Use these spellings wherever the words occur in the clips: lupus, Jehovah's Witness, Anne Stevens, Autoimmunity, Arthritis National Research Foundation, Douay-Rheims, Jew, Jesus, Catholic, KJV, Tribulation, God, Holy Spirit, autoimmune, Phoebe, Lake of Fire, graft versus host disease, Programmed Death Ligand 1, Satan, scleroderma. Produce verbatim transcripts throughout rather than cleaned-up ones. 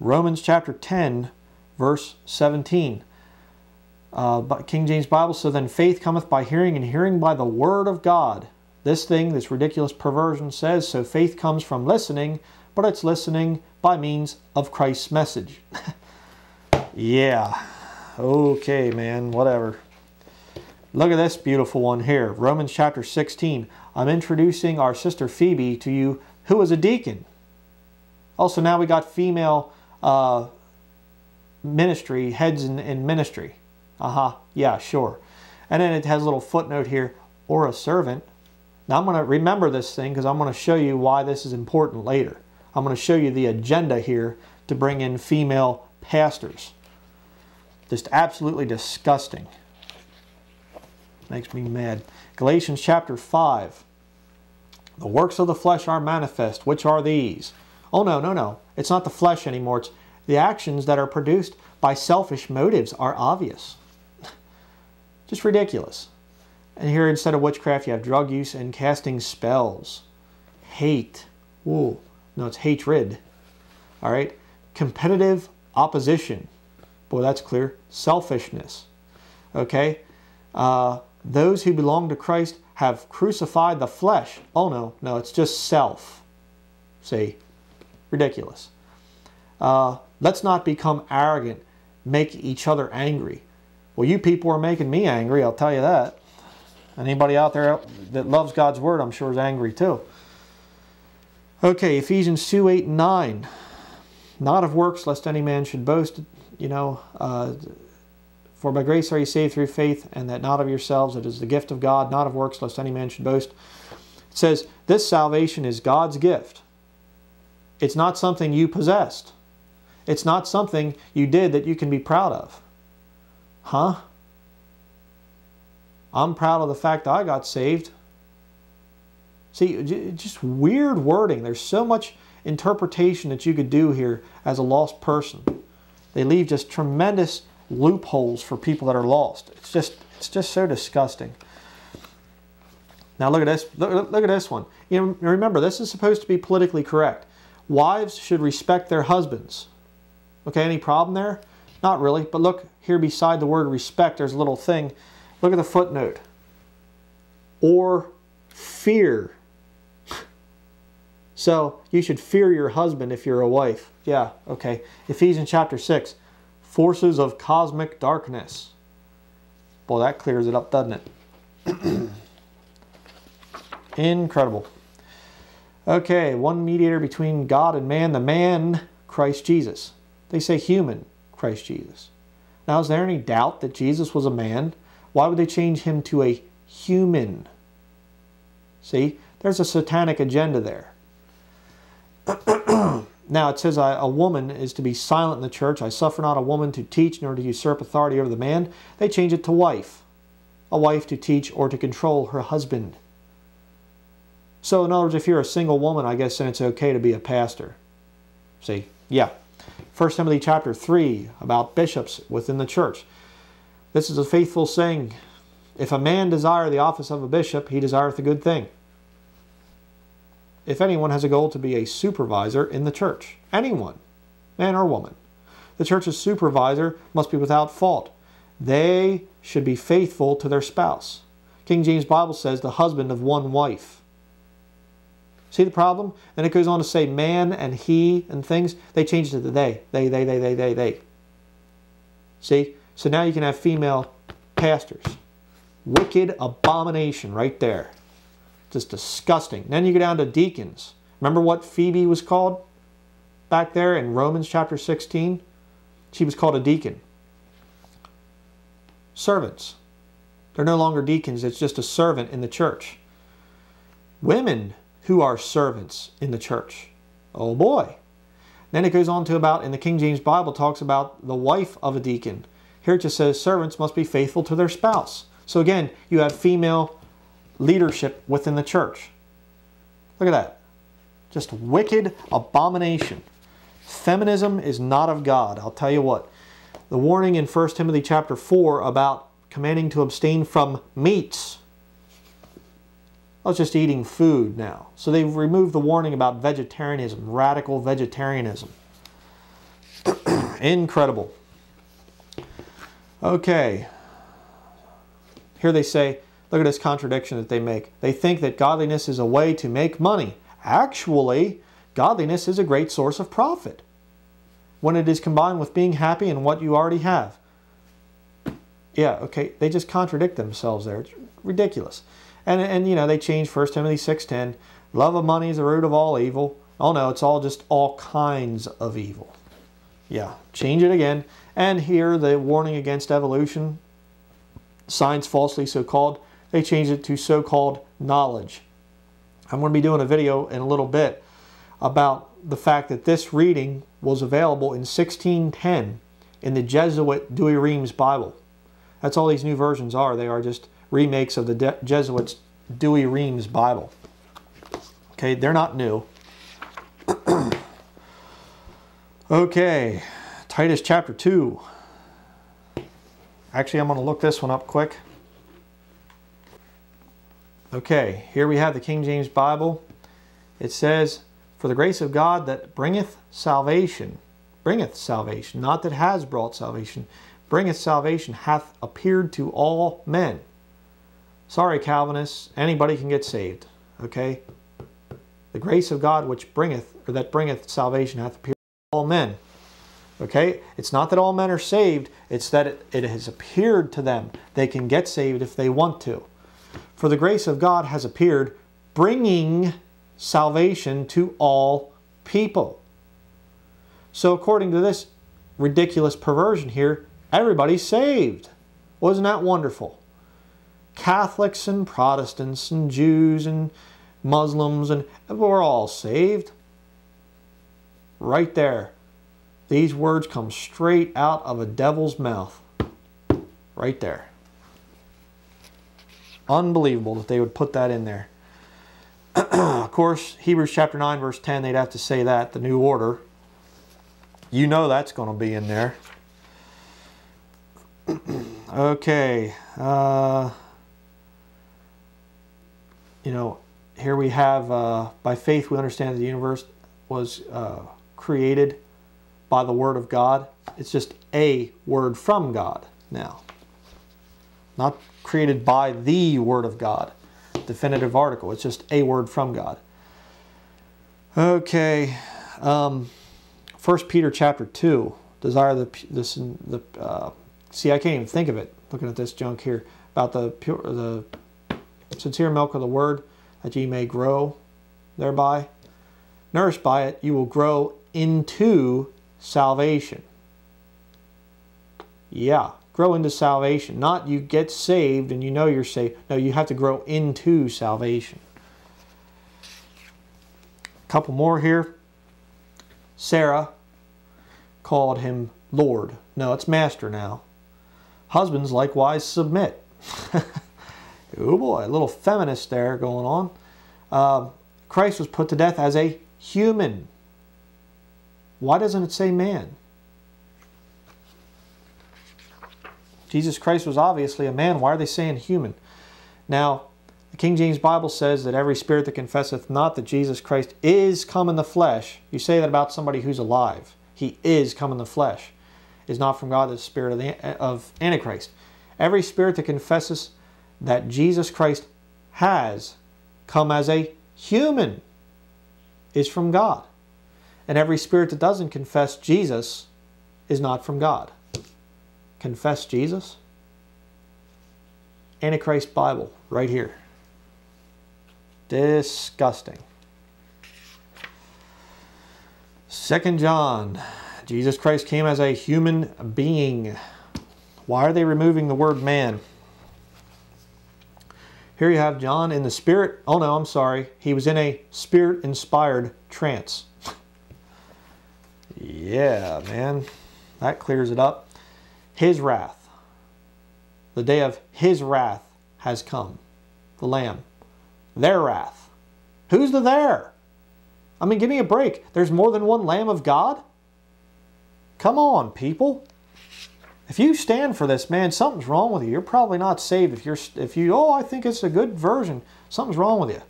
Romans chapter ten, verse seventeen. Uh, King James Bible, so then faith cometh by hearing, and hearing by the word of God. This thing, this ridiculous perversion says, so faith comes from listening, but it's listening by means of Christ's message. Yeah. Okay, man, whatever. Look at this beautiful one here. Romans chapter sixteen. I'm introducing our sister Phoebe to you, who is a deacon. Also, now we got female uh, ministry, heads in, in ministry. Uh-huh, yeah, sure. And then it has a little footnote here, or a servant. Now I'm going to remember this thing because I'm going to show you why this is important later. I'm going to show you the agenda here to bring in female pastors. Just absolutely disgusting. Makes me mad. Galatians chapter five. The works of the flesh are manifest, which are these? Oh, no, no, no. It's not the flesh anymore. It's the actions that are produced by selfish motives are obvious. Just ridiculous. And here, instead of witchcraft, you have drug use and casting spells. Hate. Ooh. No, it's hatred. All right. Competitive opposition. Boy, that's clear. Selfishness. Okay. Uh, those who belong to Christ have crucified the flesh. Oh, no. No, it's just self. See? Ridiculous. Uh, let's not become arrogant, make each other angry. Well, you people are making me angry, I'll tell you that. Anybody out there that loves God's word, I'm sure, is angry too. Okay, Ephesians two, eight, and nine. Not of works, lest any man should boast, you know, uh, for by grace are you saved through faith, and that not of yourselves, it is the gift of God, not of works, lest any man should boast. It says, this salvation is God's gift. It's not something you possessed. It's not something you did that you can be proud of. Huh? I'm proud of the fact that I got saved. See, just weird wording. There's so much interpretation that you could do here as a lost person. They leave just tremendous loopholes for people that are lost. It's just, it's just so disgusting. Now look at this. Look, look at this one. You know, remember, this is supposed to be politically correct. Wives should respect their husbands. Okay, any problem there? Not really, but look here beside the word respect, there's a little thing. Look at the footnote. Or fear. So you should fear your husband if you're a wife. Yeah, okay. Ephesians chapter six, forces of cosmic darkness. Well, that clears it up, doesn't it? Incredible. Okay, one mediator between God and man, the man, Christ Jesus. They say human, Christ Jesus. Now, is there any doubt that Jesus was a man? Why would they change him to a human? See, there's a satanic agenda there. Now, it says a woman is to be silent in the church. I suffer not a woman to teach nor to usurp authority over the man. They change it to wife. A wife to teach or to control her husband. So, in other words, if you're a single woman, I guess then it's okay to be a pastor. See? Yeah. First Timothy chapter three, about bishops within the church. This is a faithful saying. If a man desire the office of a bishop, he desireth a good thing. If anyone has a goal to be a supervisor in the church, anyone, man or woman, the church's supervisor must be without fault. They should be faithful to their spouse. King James Bible says the husband of one wife. See the problem? And it goes on to say man and he and things. They changed it to they. They, they, they, they, they, they. See? So now you can have female pastors. Wicked abomination right there. Just disgusting. Then you go down to deacons. Remember what Phoebe was called back there in Romans chapter sixteen? She was called a deacon. Servants. They're no longer deacons. It's just a servant in the church. Women who are servants in the church. Oh boy. Then it goes on to about, in the King James Bible, talks about the wife of a deacon. Here it just says servants must be faithful to their spouse. So again, you have female leadership within the church. Look at that. Just wicked abomination. Feminism is not of God. I'll tell you what. The warning in First Timothy chapter four about commanding to abstain from meats. I was just eating food now. So they've removed the warning about vegetarianism, radical vegetarianism. Incredible. Okay. Here they say, look at this contradiction that they make. They think that godliness is a way to make money. Actually, godliness is a great source of profit when it is combined with being happy in what you already have. Yeah, okay, they just contradict themselves there. It's ridiculous. And, and you know, they change First Timothy six ten. Love of money is the root of all evil. Oh no, it's all just all kinds of evil. Yeah, change it again. And here, the warning against evolution, science falsely so-called, they changed it to so-called knowledge. I'm going to be doing a video in a little bit about the fact that this reading was available in sixteen ten in the Jesuit Douay-Rheims Bible. That's all these new versions are. They are just remakes of the Jesuits' Douay-Rheims Bible. Okay, they're not new. Okay, Titus chapter two. Actually, I'm going to look this one up quick. Okay, here we have the King James Bible. It says, "For the grace of God that bringeth salvation, bringeth salvation, not that has brought salvation, bringeth salvation, hath appeared to all men." Sorry, Calvinists, anybody can get saved. Okay? The grace of God which bringeth, or that bringeth salvation, hath appeared to all men. Okay? It's not that all men are saved, it's that it, it has appeared to them. They can get saved if they want to. For the grace of God has appeared, bringing salvation to all people. So according to this ridiculous perversion here, everybody's saved. Wasn't that wonderful? Catholics and Protestants and Jews and Muslims, and we're all saved. Right there. These words come straight out of a devil's mouth. Right there. Unbelievable that they would put that in there. Of course, Hebrews chapter nine verse ten, they'd have to say that, the new order. You know that's going to be in there. Okay. Uh, you know, here we have, uh, by faith we understand that the universe was uh, created by the Word of God. It's just a word from God now. Not created by the Word of God. Definitive article. It's just a word from God. Okay. Um, First Peter chapter two. Desire the... This, the uh, see, I can't even think of it, looking at this junk here, about the pure, the sincere milk of the Word, that ye may grow thereby. Nourished by it, you will grow into salvation. Yeah, grow into salvation. Not you get saved and you know you're saved. No, you have to grow into salvation. A couple more here. Sarah called him Lord. No, it's master now. Husbands likewise submit. Oh boy, a little feminist there going on. Uh, Christ was put to death as a human. Why doesn't it say man? Jesus Christ was obviously a man. Why are they saying human? Now, the King James Bible says that every spirit that confesseth not that Jesus Christ is come in the flesh. You say that about somebody who's alive. He is come in the flesh. Is not from God, the spirit of, the, of Antichrist. Every spirit that confesses that Jesus Christ has come as a human is from God. And every spirit that doesn't confess Jesus is not from God. Confess Jesus? Antichrist Bible, right here. Disgusting. Second John. Jesus Christ came as a human being. Why are they removing the word man? Here you have John in the spirit. Oh no, I'm sorry. He was in a spirit-inspired trance. Yeah, man. That clears it up. His wrath. The day of his wrath has come. The Lamb. Their wrath. Who's the there? I mean, give me a break. There's more than one Lamb of God? Come on, people. If you stand for this, man, something's wrong with you. You're probably not saved if you're, if you, oh, I think it's a good version. Something's wrong with you.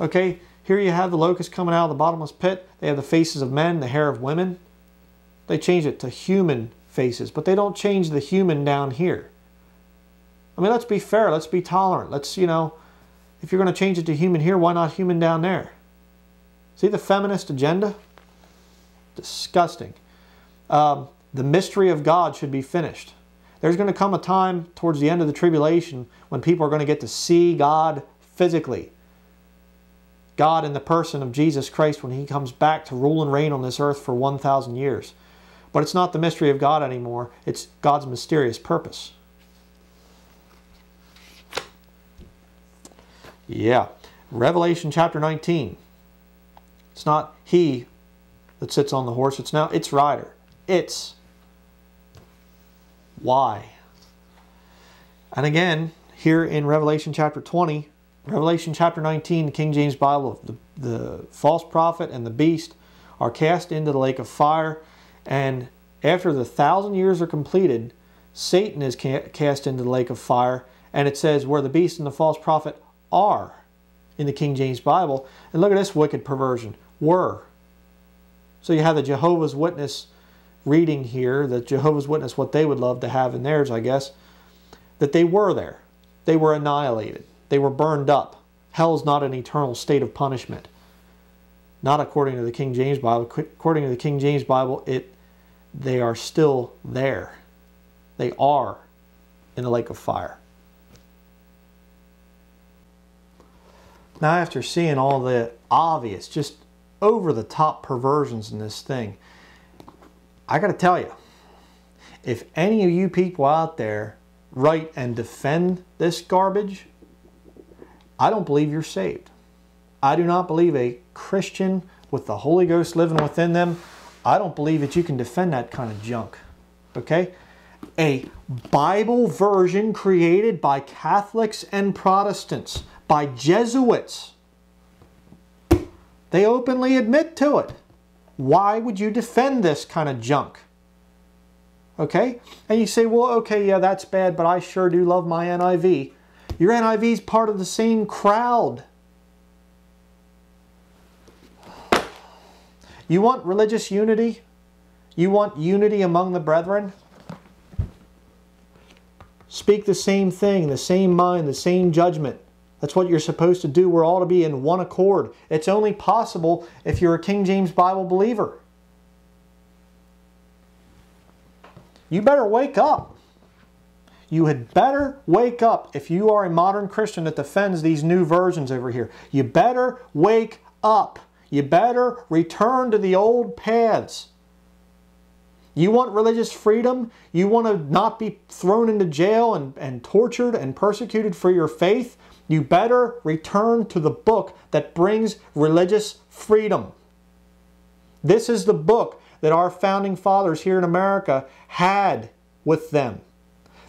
Okay, here you have the locusts coming out of the bottomless pit. They have the faces of men, the hair of women. They change it to human faces, but they don't change the human down here. I mean, let's be fair. Let's be tolerant. Let's, you know, if you're going to change it to human here, why not human down there? See the feminist agenda? Disgusting. Um, the mystery of God should be finished. There's going to come a time towards the end of the tribulation when people are going to get to see God physically. God in the person of Jesus Christ when He comes back to rule and reign on this earth for one thousand years. But it's not the mystery of God anymore. It's God's mysterious purpose. Yeah. Revelation chapter nineteen. It's not he that sits on the horse. It's now its rider. It's why. And again, here in Revelation chapter twenty, Revelation chapter nineteen, the King James Bible, the, the false prophet and the beast are cast into the lake of fire. And after the thousand years are completed, Satan is ca cast into the lake of fire. And it says where the beast and the false prophet are in the King James Bible. And look at this wicked perversion. Were. So you have the Jehovah's Witness reading here, the Jehovah's Witness, what they would love to have in theirs, I guess, that they were there. They were annihilated. They were burned up. Hell's not an eternal state of punishment. Not according to the King James Bible. According to the King James Bible, it they are still there. They are in the lake of fire. Now, after seeing all the obvious, just over-the-top perversions in this thing, I got to tell you, if any of you people out there write and defend this garbage, I don't believe you're saved. I do not believe a Christian with the Holy Ghost living within them, I don't believe that you can defend that kind of junk. Okay? A Bible version created by Catholics and Protestants, by Jesuits. They openly admit to it. Why would you defend this kind of junk? Okay? And you say, well, okay, yeah, that's bad, but I sure do love my N I V. Your N I V is part of the same crowd. You want religious unity? You want unity among the brethren? Speak the same thing, the same mind, the same judgment. That's what you're supposed to do. We're all to be in one accord. It's only possible if you're a King James Bible believer. You better wake up. You had better wake up if you are a modern Christian that defends these new versions over here. You better wake up. You better return to the old paths. You want religious freedom? You want to not be thrown into jail and, and tortured and persecuted for your faith? You better return to the book that brings religious freedom. This is the book that our founding fathers here in America had with them.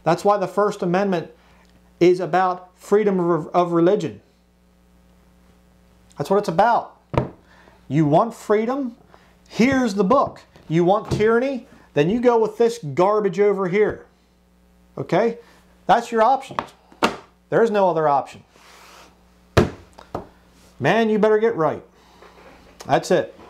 That's why the First Amendment is about freedom of, of religion. That's what it's about. You want freedom? Here's the book. You want tyranny? Then you go with this garbage over here. Okay? That's your option. There is no other option. Man, you better get right. That's it.